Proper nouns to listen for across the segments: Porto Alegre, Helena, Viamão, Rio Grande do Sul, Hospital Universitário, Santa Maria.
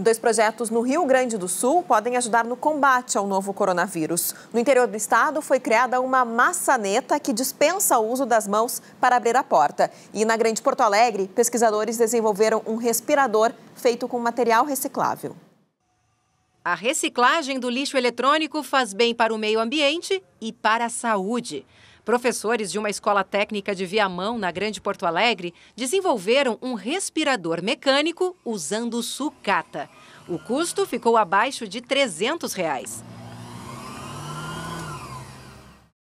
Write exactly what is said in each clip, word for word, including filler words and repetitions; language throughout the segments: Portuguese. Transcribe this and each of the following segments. E dois projetos no Rio Grande do Sul podem ajudar no combate ao novo coronavírus. No interior do estado, foi criada uma maçaneta que dispensa o uso das mãos para abrir a porta. E na Grande Porto Alegre, pesquisadores desenvolveram um respirador feito com material reciclável. A reciclagem do lixo eletrônico faz bem para o meio ambiente e para a saúde. Professores de uma escola técnica de Viamão, na Grande Porto Alegre, desenvolveram um respirador mecânico usando sucata. O custo ficou abaixo de trezentos reais.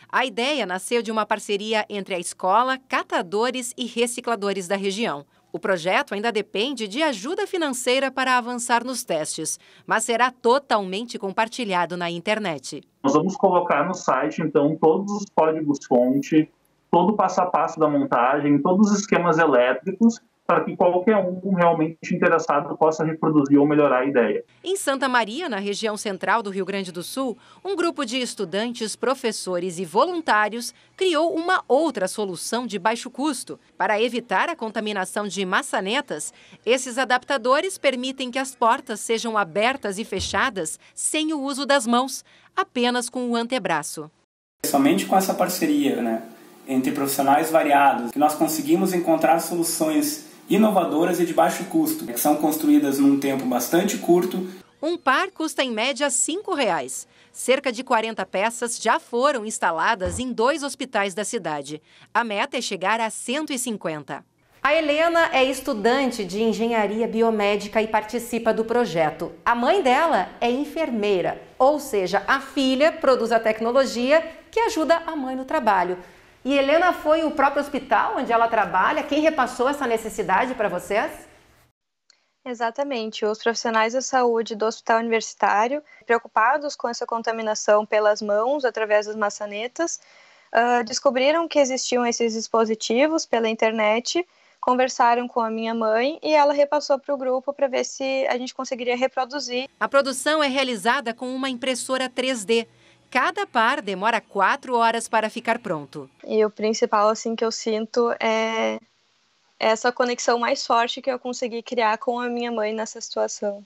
A ideia nasceu de uma parceria entre a escola, catadores e recicladores da região. O projeto ainda depende de ajuda financeira para avançar nos testes, mas será totalmente compartilhado na internet. Nós vamos colocar no site, então, todos os códigos-fonte, todo o passo a passo da montagem, todos os esquemas elétricos, para que qualquer um realmente interessado possa reproduzir ou melhorar a ideia. Em Santa Maria, na região central do Rio Grande do Sul, um grupo de estudantes, professores e voluntários criou uma outra solução de baixo custo. Para evitar a contaminação de maçanetas, esses adaptadores permitem que as portas sejam abertas e fechadas sem o uso das mãos, apenas com o antebraço. Somente com essa parceria, né, entre profissionais variados, que nós conseguimos encontrar soluções inovadoras e de baixo custo, que são construídas num tempo bastante curto. Um par custa em média cinco reais. Cerca de quarenta peças já foram instaladas em dois hospitais da cidade. A meta é chegar a cento e cinquenta. A Helena é estudante de engenharia biomédica e participa do projeto. A mãe dela é enfermeira, ou seja, a filha produz a tecnologia que ajuda a mãe no trabalho. E Helena, foi o próprio hospital onde ela trabalha quem repassou essa necessidade para vocês? Exatamente. Os profissionais da saúde do Hospital Universitário, preocupados com essa contaminação pelas mãos através das maçanetas, uh, descobriram que existiam esses dispositivos pela internet, conversaram com a minha mãe e ela repassou para o grupo para ver se a gente conseguiria reproduzir. A produção é realizada com uma impressora três D. Cada par demora quatro horas para ficar pronto. E o principal, assim, que eu sinto é essa conexão mais forte que eu consegui criar com a minha mãe nessa situação.